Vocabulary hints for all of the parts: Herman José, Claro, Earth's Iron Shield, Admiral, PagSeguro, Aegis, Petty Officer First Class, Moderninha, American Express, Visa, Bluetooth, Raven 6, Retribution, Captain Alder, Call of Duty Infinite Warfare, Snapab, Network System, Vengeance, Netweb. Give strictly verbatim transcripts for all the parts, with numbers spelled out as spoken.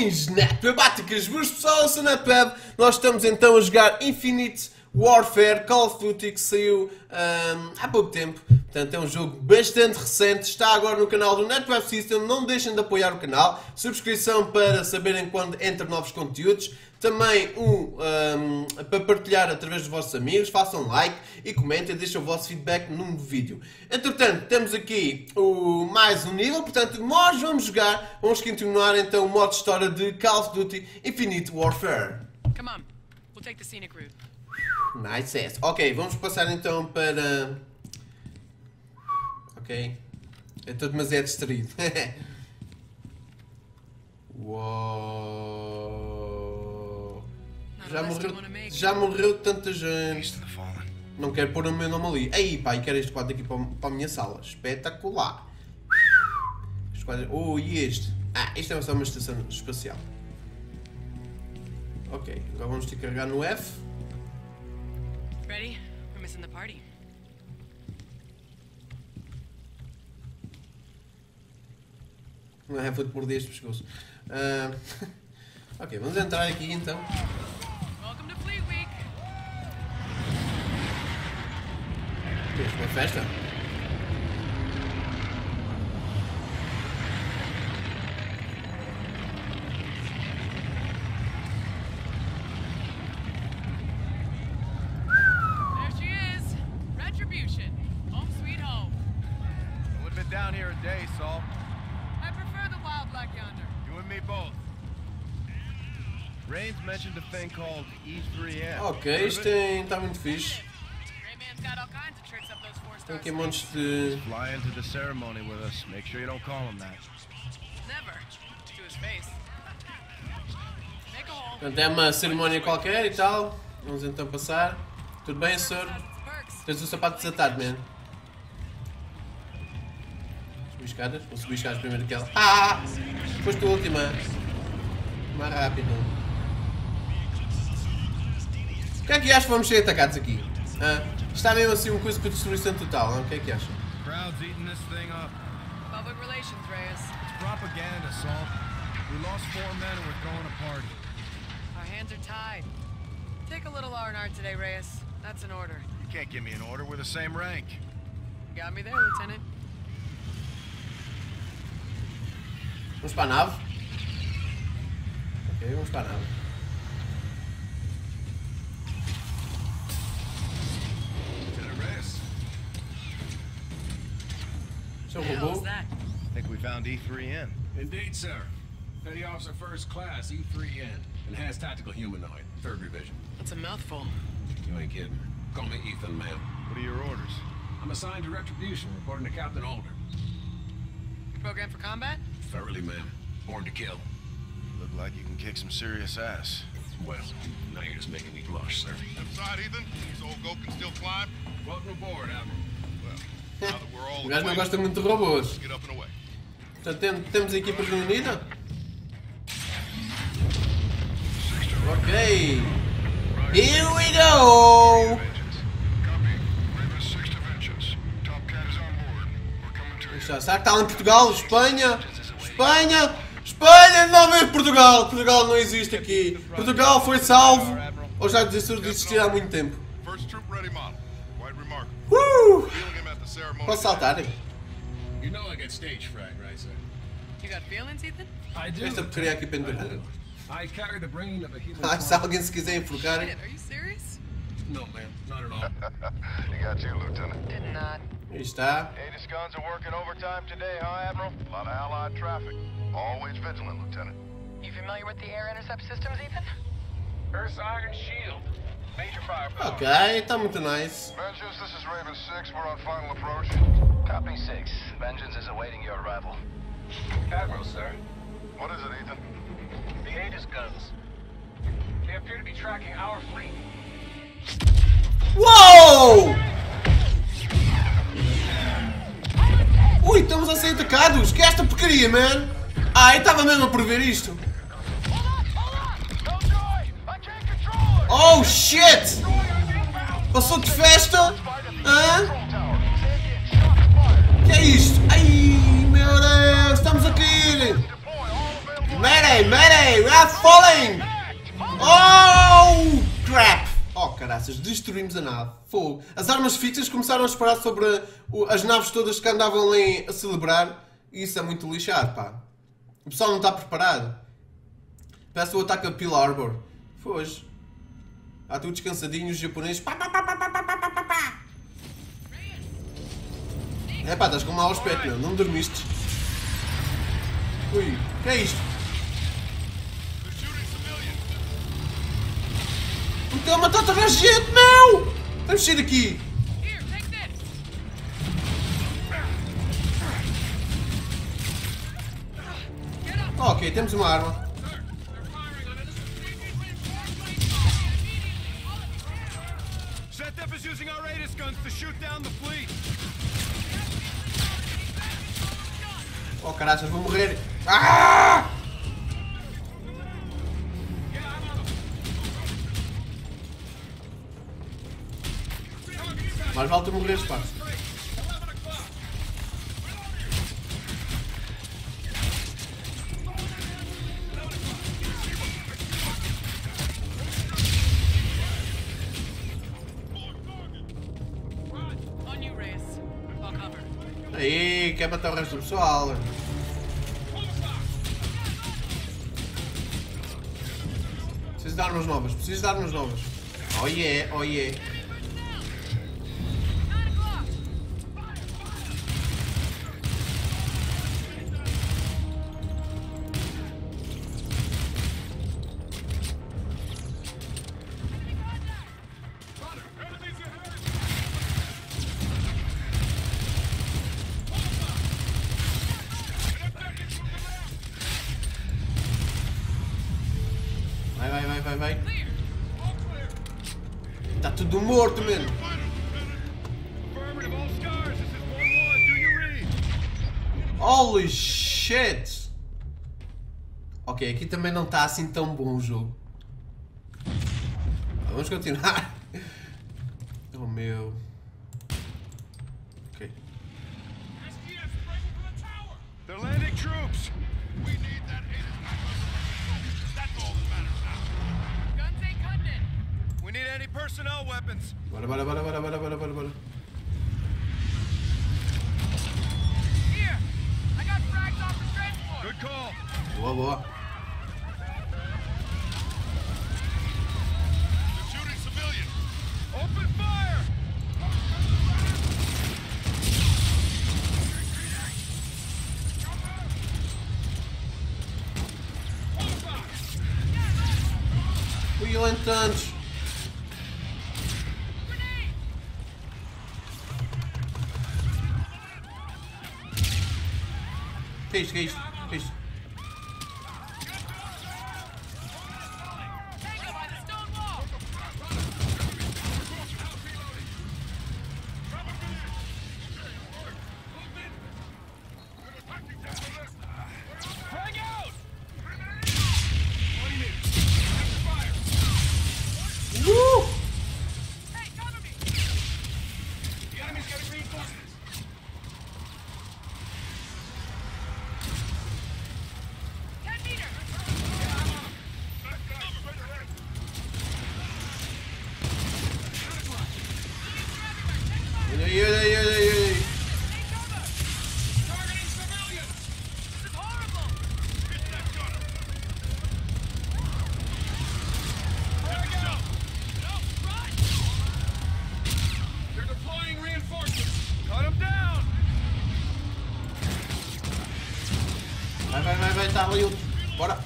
Bem, Snapabáticas, meus pessoal, eu sou Snapab. Nós estamos então a jogar Infinite Warfare, Call of Duty, que saiu um, há pouco tempo. Portanto, é um jogo bastante recente, está agora no canal do Network System. Não deixem de apoiar o canal, subscrição para saberem quando entram novos conteúdos. Também um, um, para partilhar através dos vossos amigos, façam like e comentem, deixem o vosso feedback num vídeo. Entretanto, temos aqui o, mais um nível, portanto nós vamos jogar, vamos continuar então o modo história de Call of Duty Infinite Warfare. Come on, we'll take the scenic route. Nice ass. Ok, vamos passar então para... Ok, eu estou demasiado distraído. Uou... Já morreu, já morreu tanta gente. Não quero pôr o meu nome ali. Aí, pá, e quero este quadro aqui para, para a minha sala. Espetacular. Este quadro... Oh, e este? Ah, isto é só uma estação espacial. Ok, agora vamos ter que carregar no F. Não é, vou te morder este pescoço. Uh, ok, vamos entrar aqui então. Uma festa? There she is, Retribution, home sweet home. I would have been down here a day, Saul. I prefer the wild black yonder. You and me both. Rain's mentioned a thing called E three M. Ok, isto está muito fixe. Tem aqui um monte de... Fly into the ceremony with us. Make sure you don't call him that. Never. To his face. Portanto, é uma cerimónia qualquer e tal. Vamos então passar. Tudo bem, senhor? Tens o sapato desatado, man. Subir escadas? Vou subir escadas primeiro que ela. Ah! Foste a última. Mais rápido. O que é que acho que vamos ser atacados aqui? Ah, está mesmo assim uma coisa com destruição total, não? O que é que acham? Vamos para a nave? Ok, vamos para a nave. So robô? I think we found E three N. Indeed, sir. Petty Officer First Class, E three N. Enhanced Tactical Humanoid, third revision. That's a mouthful. You ain't kidding. Call me Ethan, ma'am. What are your orders? I'm assigned to Retribution, reporting to Captain Alder. You programmed for combat? Thoroughly, ma'am. Born to kill. You look like you can kick some serious ass. Well, now you're just making me blush, sir. Inside, Ethan. This old goat can still climb. Welcome aboard, Admiral. O gajo não gosta muito de robôs. Portanto, temos a equipa reunida. Ok. Here we go! Será que está lá em Portugal? Espanha? Espanha? Espanha! Não vejo Portugal! Portugal não existe aqui. Portugal foi salvo. Ou já desistiu de existir há muito tempo. Uh! Posso saltar? You know I get stage fright, right, sir? You got feelings, Ethan? I do. Esta porcaria aqui pendurada. I carry the brain of a human. Ah, se alguém se quiser enforcar. Are you serious? No, ma'am, not at all. You got you, Lieutenant. Did not. Aí está. Aegis guns are working overtime today, huh, Admiral? A lot of allied traffic. Always vigilant, Lieutenant. You familiar with the air intercept systems, Ethan? Earth's Iron Shield. Ok, está muito nice. Vengeance, this is Raven six. We're on final approach. Copy six. Vengeance is awaiting your arrival. Admiral, sir. What is it, Ethan? The Aegis guns. They appear to be tracking our fleet. Uou! Ui, estamos a ser atacados! Que é esta porcaria, man? Ah, eu estava mesmo a prever isto. Oh shit! Passou de festa? Hã? Que é isto? Ai meu Deus, estamos a cair! Mayday, mayday, we are falling! Oh, crap! Oh, caraças, destruímos a nave. Fogo. As armas fixas começaram a disparar sobre as naves todas que andavam ali a celebrar. E isso é muito lixado, pá. O pessoal não está preparado. Parece o ataque a Pearl Harbor. Foge. Há tudo descansadinho, os japoneses. Pá, pá, pá, pá, pá, pá, pá, pá. É pá, estás com mau aspecto, meu. Não dormiste. Ui, que é isto? Então matou toda a gente, meu! Vamos sair daqui! Ok, temos uma arma. Oh, caralho, vou morrer. Ah! Mais vale tu morreres, pá. Aí, quer matar o resto do pessoal. Preciso de armas novas, preciso de armas novas. Oh yeah, oh yeah. Holy shit! Ok, aqui também não está assim tão bom o jogo. Vamos continuar. Oh meu. Ok. They're landing troops. We need that aid. That's all that matters now. Guns ain't cutting it. We need any personnel weapons. Bora, bora, bora, bora, bora, bora, bora, bora. Boa, boa. Violentantes. Que é isto, que é isto? Bora!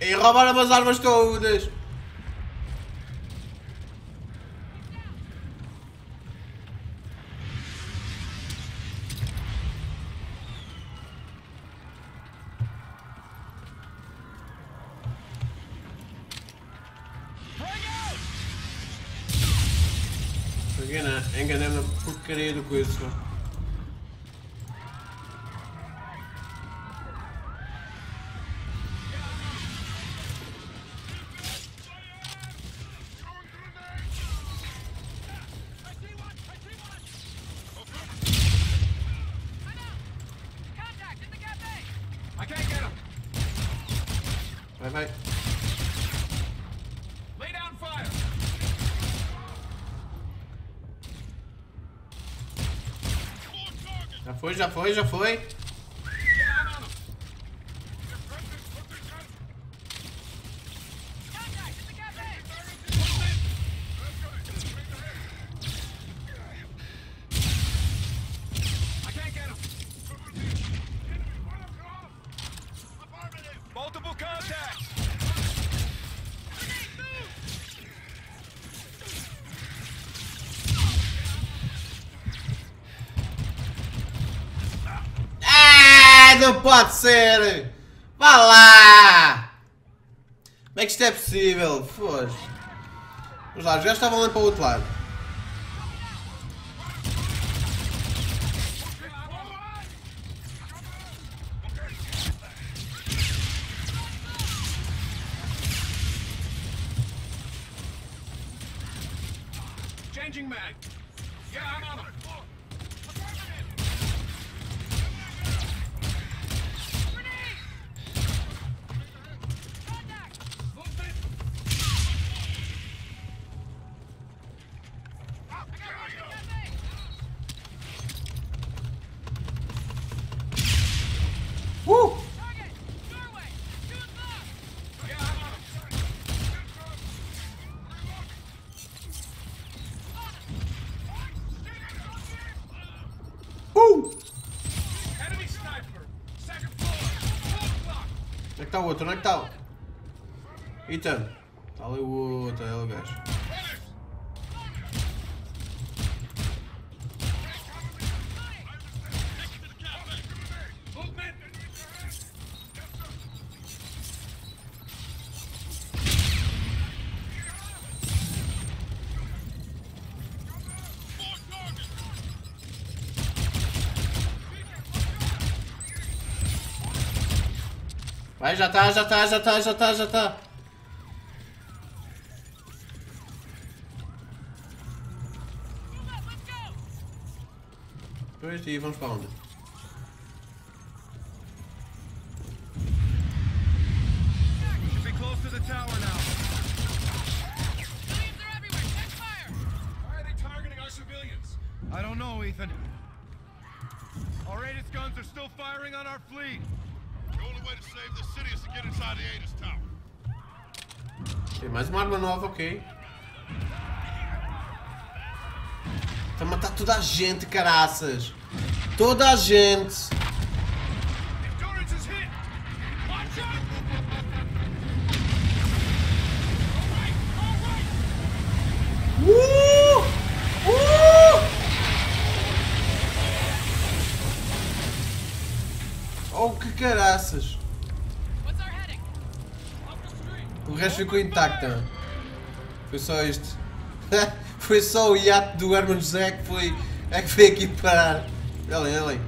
E roubaram as armas todas! Enganei-me na porcaria do coisa. Bye bye. Lay down fire. Já foi, já foi, já foi. Não pode ser! Vá lá! Como é que isto é possível? Foge! Vamos lá, os gajos estavam ali para o outro lado. Onde é que está o outro? Onde é que está o... Ethan. Está ali o outro, é o gajo. Vai, já tá, já tá, já tá, já tá, já tá. Pois e vamos para onde? I don't know, Ethan. Our Aegis guns are still firing on our fleet. Tem mais uma arma nova, ok. Tá matando toda a gente, caraças. Toda a gente. Caraças. O resto ficou intacto. Foi só isto. Foi só o iate do Herman José que foi, é que foi aqui parar. Olhem, olhem.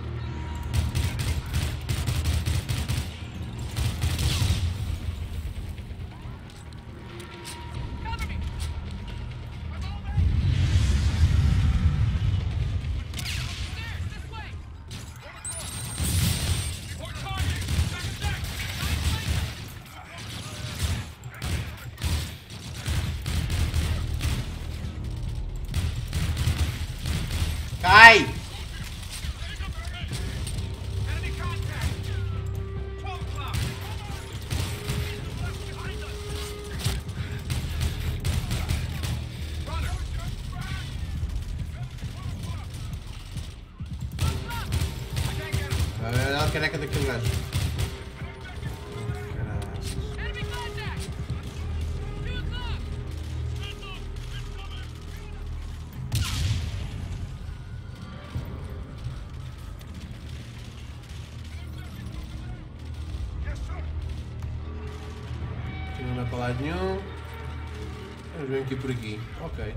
Ai! Olha a careca daquele gajo. Nenhum. Vamos ver aqui por aqui. Ok.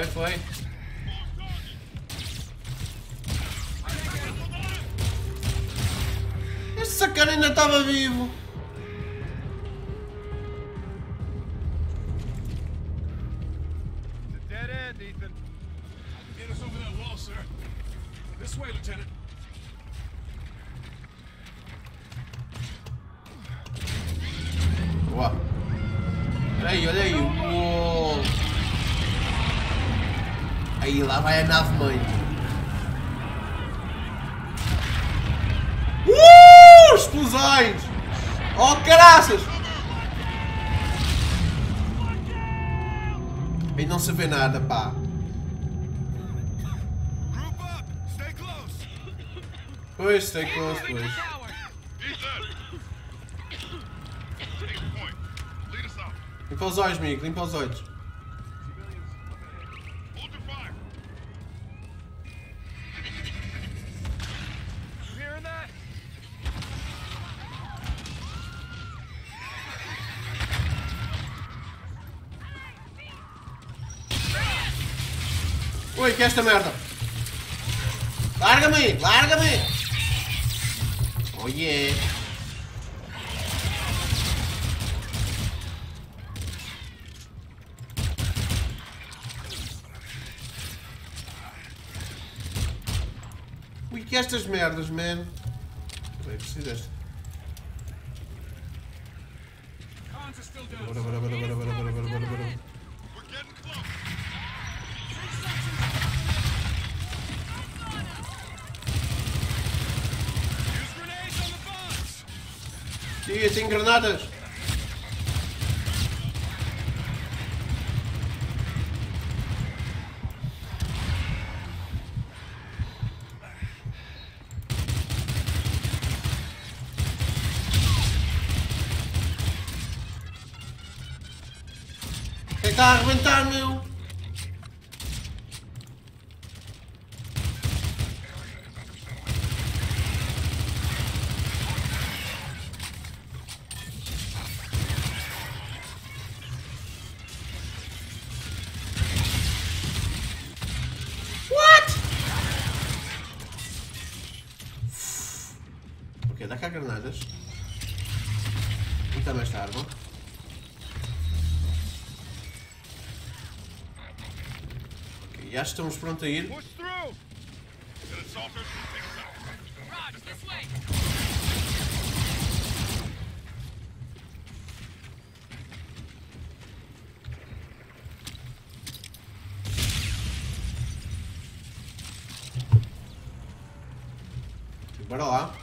fly, fly. Essa cara ainda estava vivo. Boa. Olha aí, olha aí. Uou. Aí, lá vai a nave mãe. Uh! Explosões! Oh, caraças! Aí não se vê nada, pá. Pois, stay close, pois. Limpa os olhos, amigo, limpa os olhos. Oi, que é esta merda? Larga-me aí, larga-me! Oh yeah! Ui, que estas merdas, man! Peraí, preciso desta. Bora, bora, bora, bora, bora, bora, bora, bora. Ih, tem granadas! Quem está a arrebentar, meu? Dá cá granadas. E também está a árvore. Ok, já estamos prontos a ir. E bora lá.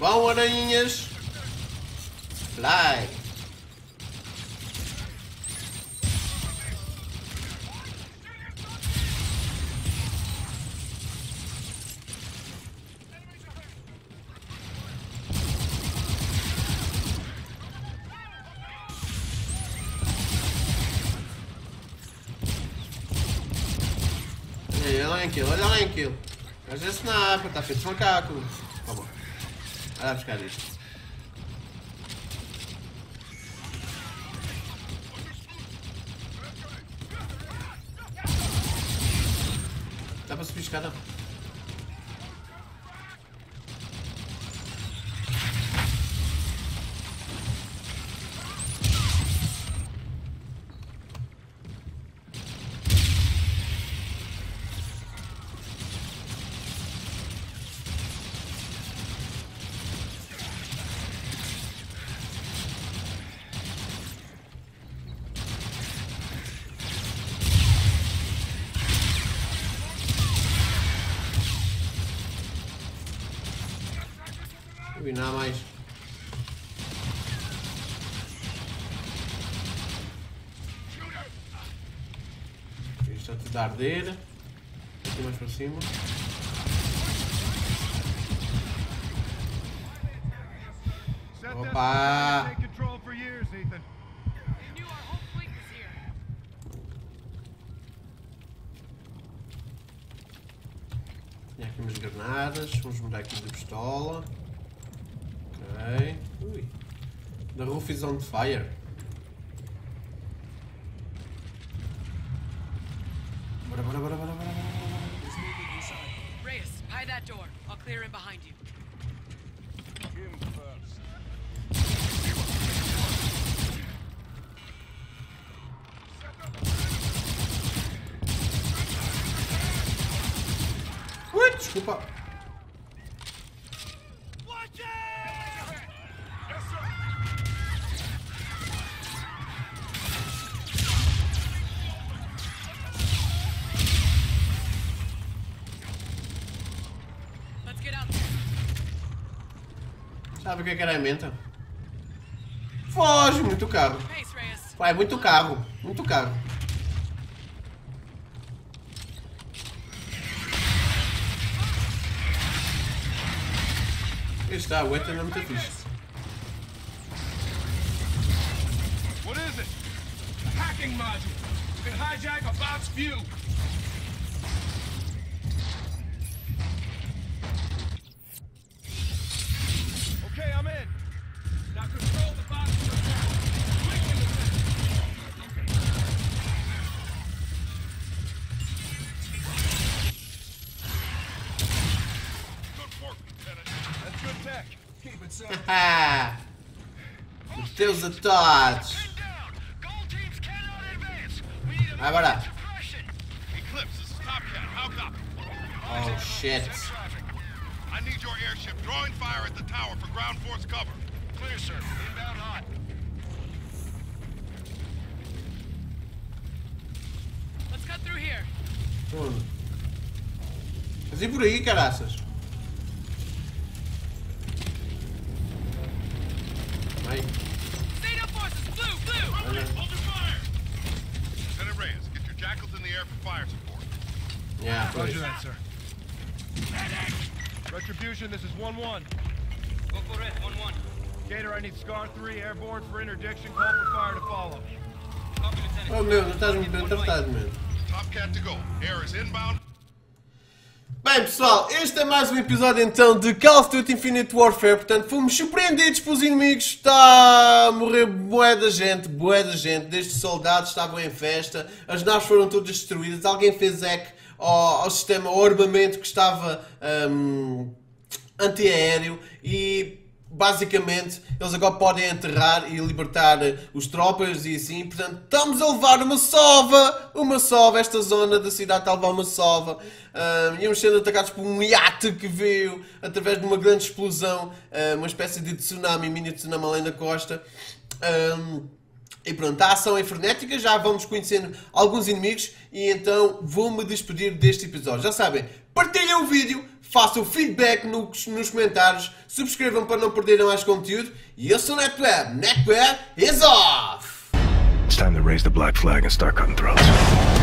Vão, aranhinhas! Fly! Olha lá aquilo, olha lá aquilo! Às vezes na água, tá feito de macaco! Tá bom. Vai lá buscar isto. Dá para subir escada? E nada mais. Isto está tudo a arder. Aqui mais para cima. Opa! Tem aqui umas granadas, vamos mudar aqui de pistola. Ok. Ui. The roof is on fire. Bora, bora, bora, bora, bora. Reyes, pie that door. I'll clear in behind you. Him first. Ui, desculpa. Sabe o que é que era a menta? Foge, muito caro. Vai, muito caro, muito caro. Está, o E T não é muito fixe. O que é isso? Um hacking module. Você pode hijack a bot's view. Deus a todos! Vai, bora! Oh shit! Hum. Mas e por aí, caraças? Vai! Yeah, Roger that, sir. Retribution, this is one one. Go for it, one one. Gator, I need Scar three airborne for interdiction. Call for fire to follow. Copy, Lieutenant. Oh, meu, não estás-me bem tratado, mano. Top cat to go. Air is inbound. Bem, pessoal, este é mais um episódio então de Call of Duty Infinite Warfare. Portanto, fomos surpreendidos pelos inimigos. Está a morrer bué da gente, bué da gente. Desde soldados estavam em festa, as naves foram todas destruídas. Alguém fez hack ao, ao sistema, ao armamento que estava um, antiaéreo e... Basicamente, eles agora podem enterrar e libertar os tropas e assim. Portanto, estamos a levar uma sova, uma sova, esta zona da cidade está a levar uma sova. Um, íamos sendo atacados por um iate que veio através de uma grande explosão, uma espécie de tsunami, mini tsunami além da costa. Um, E pronto, a ação é frenética, já vamos conhecendo alguns inimigos e então vou-me despedir deste episódio. Já sabem, partilhem o vídeo, façam feedback nos, nos comentários, subscrevam para não perderem mais conteúdo e eu sou o Netweb. Netweb is off! It's time to raise the black flag and start cutting throats.